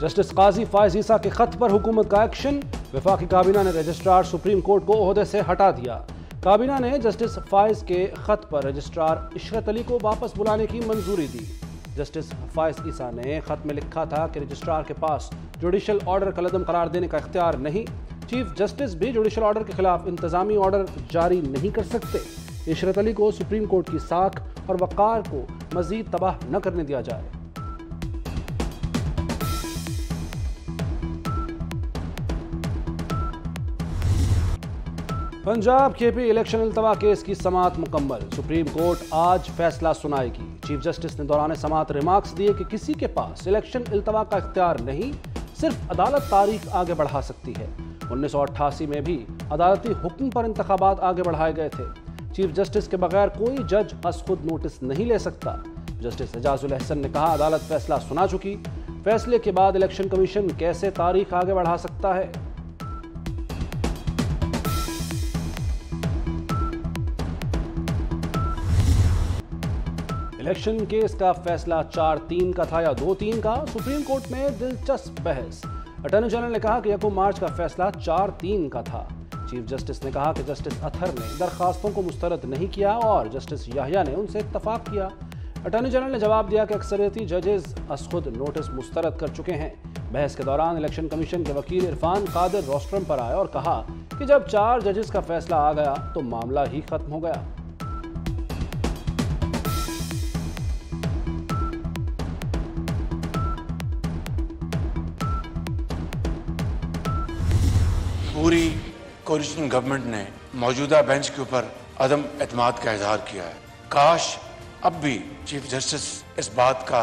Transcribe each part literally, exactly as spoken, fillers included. Justice काजी फाइज ईसा के खत पर हुकूमत का एक्शन। वफाकी काबीना ने रजिस्ट्रार सुप्रीम कोर्ट को ओहदे से हटा दिया। काबीना ने जस्टिस फाइज के खत पर रजिस्ट्रार इशरत अली को वापस बुलाने की मंजूरी दी। जस्टिस फाइज ईसा ने खत में लिखा था कि रजिस्ट्रार के पास जुडिशल ऑर्डर कलदम करार देने का इख्तियार नहीं। चीफ जस्टिस भी जुडिशल ऑर्डर के खिलाफ इंतजामी ऑर्डर जारी नहीं कर सकते। इशरत अली को सुप्रीम कोर्ट की साख और वक़ार को मज़ीद तबाह न करने दिया जाए। पंजाब के पी इलेक्शन अल्तवा केस की समात मुकम्मल। सुप्रीम कोर्ट आज फैसला सुनाएगी। चीफ जस्टिस ने दौरान समात रिमार्क्स दिए कि किसी के पास इलेक्शन अल्तवा का इख्तियार नहीं, सिर्फ अदालत तारीख आगे बढ़ा सकती है। उन्नीस सौ अट्ठासी में भी अदालती हुक्म पर इंतखाबात आगे बढ़ाए गए थे। चीफ जस्टिस के बगैर कोई जज अस खुद नोटिस नहीं ले सकता। जस्टिस एजाज उल एहसन ने कहा, अदालत फैसला सुना चुकी, फैसले के बाद इलेक्शन कमीशन कैसे तारीख आगे बढ़ा सकता है। इलेक्शन केस का फैसला चार तीन का था या दो तीन का, सुप्रीम कोर्ट में दिलचस्प बहस। अटॉर्नी जनरल ने कहा कि यको मार्च का फैसला चार तीन का था। चीफ जस्टिस ने कहा कि जस्टिस अथर ने दरखास्तों को मुस्तरद नहीं किया और जस्टिस याहिया ने उनसे इत्तफाक किया। अटॉर्नी जनरल ने जवाब दिया कि अक्सरियती जजेस अस खुद नोटिस मुस्तरद कर चुके हैं। बहस के दौरान इलेक्शन कमीशन के वकील इरफान कादिर रोस्ट्रम पर आए और कहा कि जब चार जजेस का फैसला आ गया तो मामला ही खत्म हो गया। पूरी कोलिशन गवर्नमेंट ने मौजूदा बेंच के ऊपर अदम एतमाद का इजहार किया है। काश अब भी चीफ जस्टिस इस बात का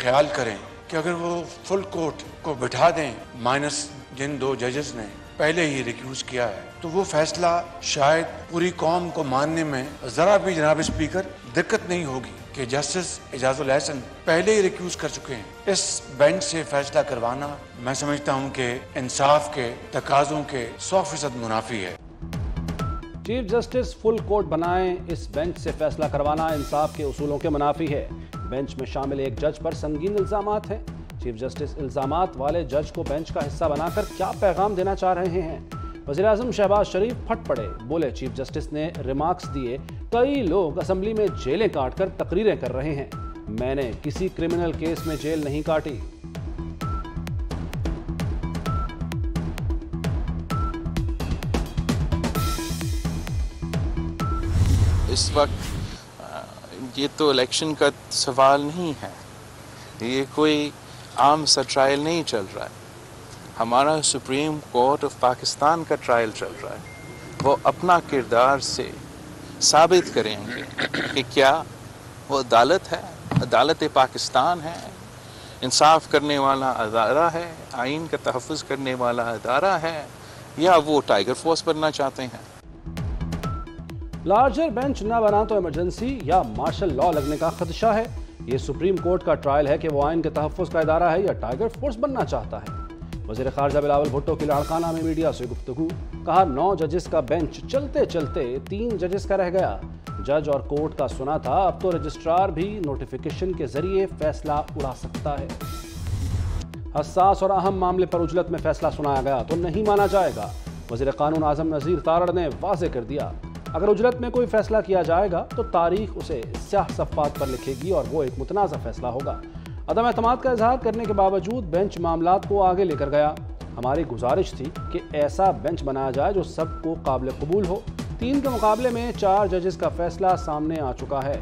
ख्याल करें कि अगर वो फुल कोर्ट को बिठा दें, माइनस जिन दो जजेस ने पहले ही रिक्यूज किया है, तो वो फैसला शायद पूरी कौम को मानने में जरा भी जनाब स्पीकर दिक्कत नहीं होगी कि जस्टिस एजाज उल एहसन पहले ही रिक्यूज कर चुके हैं। इस बेंच से फैसला करवाना मैं समझता हूं कि इंसाफ के तकाजों के सौ फीसद मुनाफी है। चीफ जस्टिस फुल कोर्ट बनाएं, इस बेंच से फैसला करवाना इंसाफ के उसूलों के मुनाफी है। बेंच में शामिल एक जज पर संगीन इल्जामात हैं। चीफ जस्टिस इल्जामात वाले जज को बेंच का हिस्सा बनाकर क्या पैगाम देना चाह रहे हैं? वज़ीर-ए-आज़म शहबाज शरीफ फट पड़े, बोले चीफ जस्टिस ने रिमार्क्स दिए, कई लोग असेंबली में जेलें काटकर तकरीरें कर रहे हैं। मैंने किसी क्रिमिनल केस में जेल नहीं काटी। इस वक्त ये तो इलेक्शन का सवाल नहीं है, ये कोई आम सा ट्रायल नहीं चल रहा है। हमारा सुप्रीम कोर्ट ऑफ पाकिस्तान का ट्रायल चल रहा है। वो अपना किरदार से साबित करेंगे कि क्या वो अदालत है, अदालत पाकिस्तान है, इंसाफ करने वाला अदारा है, आइन का तहफ़्फ़ुज़ करने वाला अदारा है, या वो टाइगर फोर्स बनना चाहते हैं। लार्जर बेंच ना बना तो इमरजेंसी या मार्शल लॉ लगने का खदशा है। ये सुप्रीम कोर्ट का ट्रायल है कि वो आइन के तहफ़्फ़ुज़ का अदारा है या टाइगर फोर्स बनना चाहता है। वज़ीर ख़ारजा बिलावल भुट्टो की लाड़काना में मीडिया से गुफ्तगू, कहा नौ जजेस का बेंच चलते चलते तीन जजेस का रह गया। जज और कोर्ट का सुना था, अब तो रजिस्ट्रार भी नोटिफिकेशन के जरिए फैसला उड़ा सकता है। हसास और अहम मामले पर उजलत में फैसला सुनाया गया तो नहीं माना जाएगा। वज़ीर कानून आज़म नज़ीर तारड़ ने वाज़े कर दिया, अगर उजलत में कोई फैसला किया जाएगा तो तारीख उसे स्याह सफ़ात पर लिखेगी और वो एक मुतनाज़ा फैसला होगा। अदम एतमाद का इजहार करने के बावजूद बेंच मामलात को आगे लेकर गया। हमारी गुजारिश थी कि ऐसा बेंच बनाया जाए जो सबको काबिल कबूल हो। तीन के मुकाबले में चार जजेस का फैसला सामने आ चुका है।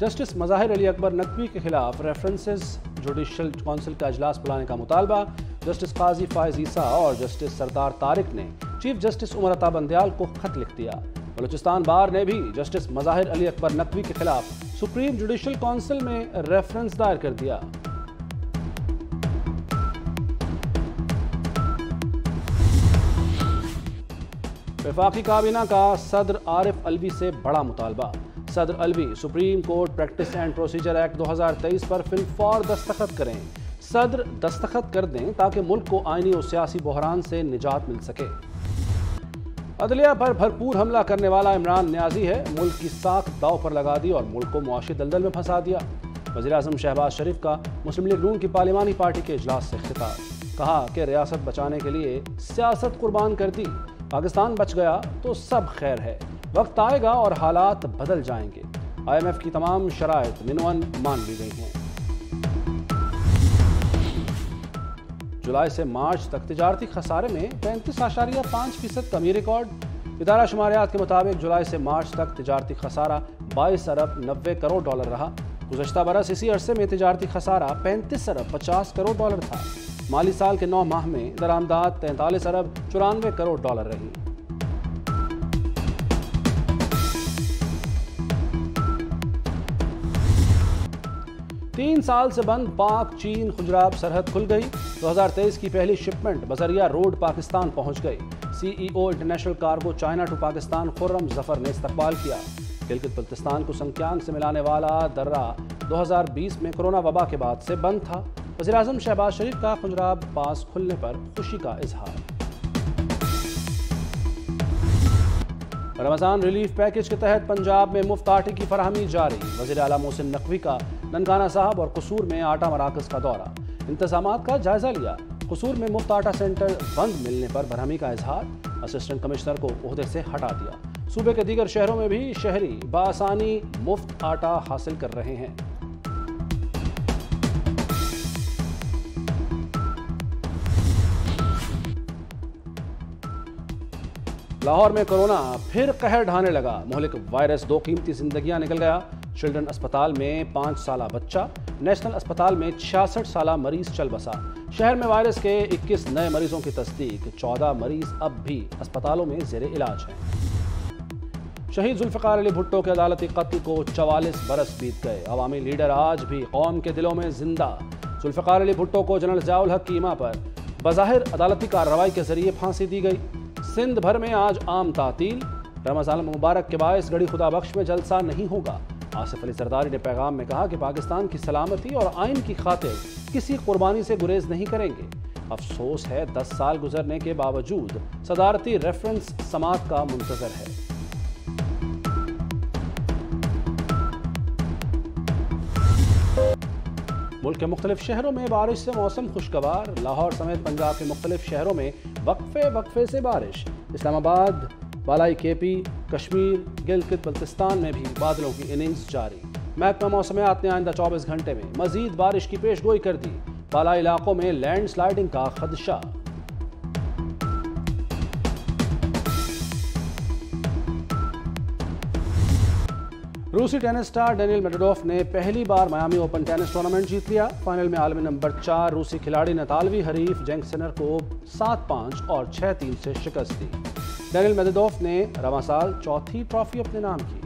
जस्टिस मज़ाहिर अली अकबर नकवी के खिलाफ रेफरेंसेस जुडिशल काउंसिल का अजलास बुलाने का मुतालबा। जस्टिस काजी फाइज ईसा और जस्टिस सरदार तारिक ने चीफ जस्टिस उमर अता बंदियाल को खत लिख दिया। बलूचिस्तान बार ने भी जस्टिस मज़ाहिर अली अकबर नकवी के खिलाफ सुप्रीम जुडिशल काउंसिल में रेफरेंस दायर कर दिया। वफाकी काबीना का सदर आरिफ अलवी से बड़ा मुतालबा। सदर Alvi supreme court practice and procedure act दो हज़ार तेईस पर फिलफौर दस्तखत करें। सदर दस्तखत कर दें ताकि मुल्क को आईनी और सियासी बहरान से निजात मिल सके। अदलिया पर भरपूर हमला करने वाला इमरान न्याजी है, मुल्क की साख दाव पर लगा दी और मुल्क को मुआशी दलदल में फंसा दिया। वज़ीर-ए-आज़म शहबाज शरीफ का मुस्लिम लीग नून की पार्लिमानी पार्टी के इजलास से खिताब, कहा कि रियासत बचाने के लिए सियासत कुर्बान कर दी, पाकिस्तान बच गया तो सब खैर है, वक्त आएगा और हालात बदल जाएंगे। आई एम एफ की तमाम शराइत मिनवन मान ली गई हैं। जुलाई से मार्च तक तिजारती खसारे में पैंतीस आशारिया पाँच फीसद कमी रिकॉर्ड। इदारा शुमारियात के मुताबिक जुलाई से मार्च तक तिजारती खसारा बाईस अरब नब्बे करोड़ डॉलर रहा। गुज़श्ता बरस इसी अरसे में तिजारती खसारा पैंतीस अरब पचास करोड़ डॉलर था। माली साल के नौ माह में दरामदाद तैंतालीस अरब चौरानवे करोड़ डॉलर रही। तीन साल से बंद पाक चीन गुजरात सरहद खुल गई। दो हज़ार तेईस की पहली शिपमेंट बजरिया रोड पाकिस्तान पहुंच गई। CEO international cargo China to Pakistan Khurram Zafar ने इस्तकबाल किया। गिलगित बल्तिस्तान को संख्यांक से मिलाने वाला दर्रा दो हज़ार बीस में कोरोना वबा के बाद से बंद था। वज़ीर-ए-आज़म शहबाज शरीफ का खुजराब पास खुलने पर खुशी का इजहार। रमजान रिलीफ पैकेज के तहत पंजाब में मुफ्त आटे की फराहमी जारी। वज़ीर आला मोहसिन नकवी का ननकाना साहब और कसूर में आटा मराकज़ का दौरा, इंतजामात का जायजा लिया। कसूर में मुफ्त आटा सेंटर बंद मिलने पर बरहमी का इजहार, असिस्टेंट कमिश्नर को ओहदे से हटा दिया। सूबे के दीगर शहरों में भी शहरी बासानी मुफ्त आटा हासिल कर रहे हैं। लाहौर में कोरोना फिर कहर ढाने लगा। मोहलिक वायरस दो कीमती जिंदगियां निकल गया। चिल्ड्रन अस्पताल में पाँच साला बच्चा, नेशनल अस्पताल में छियासठ साला मरीज चल बसा। शहर में वायरस के इक्कीस नए मरीजों की तस्दीक, चौदह मरीज अब भी अस्पतालों में जेरे इलाज हैं। शहीद जुल्फिकार अली भुट्टो के अदालती कत्ल को चवालीस बरस बीत गए। अवामी लीडर आज भी कौम के दिलों में जिंदा। जुल्फिकार अली भुट्टो को जनरल ज़िया उल हक की इमा पर बज़ाहिर अदालती कार्रवाई के जरिए फांसी दी गई। सिंध भर में आज आम तातील। रमजान मुबारक के बायस गढ़ी खुदाबख्श में जलसा नहीं होगा। आसिफ अली जरदारी ने पैगाम में कहा कि पाकिस्तान की सलामती और आइन की खातिर किसी कुर्बानी से गुरेज नहीं करेंगे। अफसोस है दस साल गुजरने के बावजूद सदारती रेफरेंस समात का मुंतजर है। मुल्क के मुख्तलिफ शहरों में बारिश से मौसम खुशगवार। लाहौर समेत पंजाब के मुख्तलिफ शहरों में वक्फे वक्फे से बारिश। इस्लामाबाद, वालाई के पी, कश्मीर, गिलगित बल्तिस्तान में भी बादलों की इनिंग्स जारी। महकमा मौसमियात ने आइंदा चौबीस घंटे में मजीद बारिश की पेशगोई कर दी। बाला इलाकों में लैंड स्लाइडिंग का खदशा। रूसी टेनिस स्टार डेनियल मेडवेडेव ने पहली बार मायामी ओपन टेनिस टूर्नामेंट जीत लिया। फाइनल में आलमी नंबर चार रूसी खिलाड़ी नतालवी हरीफ जेंकसेनर को सात पाँच और छः तीन से शिकस्त दी। डेनियल मेडवेडेव ने रवां साल चौथी ट्रॉफी अपने नाम की।